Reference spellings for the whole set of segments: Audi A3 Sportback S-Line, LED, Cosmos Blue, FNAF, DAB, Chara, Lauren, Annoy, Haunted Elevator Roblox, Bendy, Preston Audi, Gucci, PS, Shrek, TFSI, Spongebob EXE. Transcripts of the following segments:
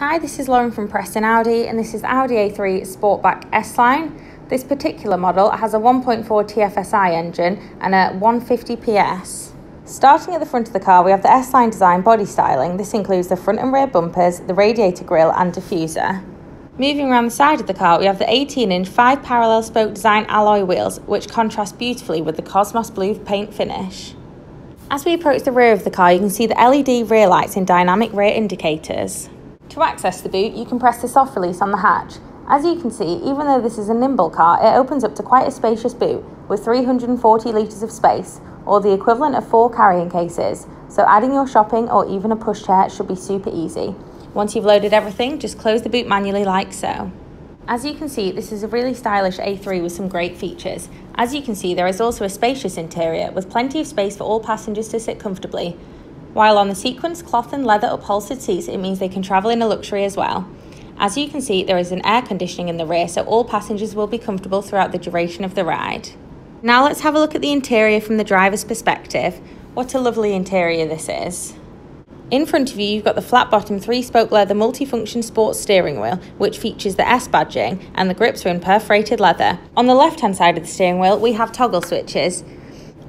Hi, this is Lauren from Preston Audi, and this is Audi A3 Sportback S-Line. This particular model has a 1.4 TFSI engine and a 150 PS. Starting at the front of the car, we have the S-Line design body styling. This includes the front and rear bumpers, the radiator grille and diffuser. Moving around the side of the car, we have the 18-inch 5 parallel spoke design alloy wheels, which contrast beautifully with the Cosmos Blue paint finish. As we approach the rear of the car, you can see the LED rear lights and dynamic rear indicators. To access the boot, you can press the soft release on the hatch. As you can see, even though this is a nimble car, it opens up to quite a spacious boot with 340 litres of space, or the equivalent of 4 carrying cases, so adding your shopping or even a pushchair should be super easy. Once you've loaded everything, just close the boot manually like so. As you can see, this is a really stylish A3 with some great features. As you can see, there is also a spacious interior with plenty of space for all passengers to sit comfortably. While on the sequins, cloth and leather upholstered seats, it means they can travel in a luxury as well. As you can see, there is an air conditioning in the rear, so all passengers will be comfortable throughout the duration of the ride. Now let's have a look at the interior from the driver's perspective. What a lovely interior this is. In front of you, you've got the flat bottom 3-spoke leather multifunction sports steering wheel, which features the S badging, and the grips are in perforated leather. On the left-hand side of the steering wheel, we have toggle switches,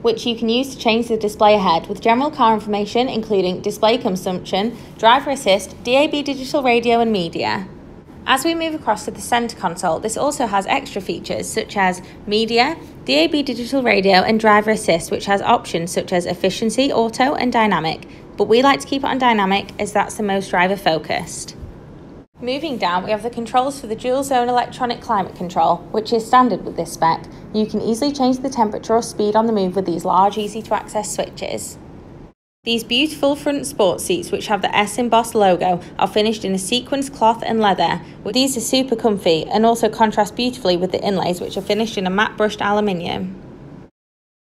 which you can use to change the display ahead with general car information including display consumption, driver assist, DAB digital radio and media. As we move across to the centre console, this also has extra features such as media, DAB digital radio and driver assist, which has options such as efficiency, auto and dynamic, but we like to keep it on dynamic as that's the most driver focused. Moving down, we have the controls for the dual zone electronic climate control, which is standard with this spec. You can easily change the temperature or speed on the move with these large, easy to access switches. These beautiful front sports seats, which have the S embossed logo, are finished in a sequins, cloth and leather. These are super comfy and also contrast beautifully with the inlays, which are finished in a matte brushed aluminium.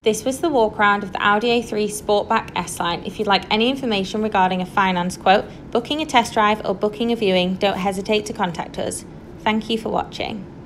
This was the walk around of the Audi A3 Sportback S-Line. If you'd like any information regarding a finance quote, booking a test drive or booking a viewing, don't hesitate to contact us. Thank you for watching.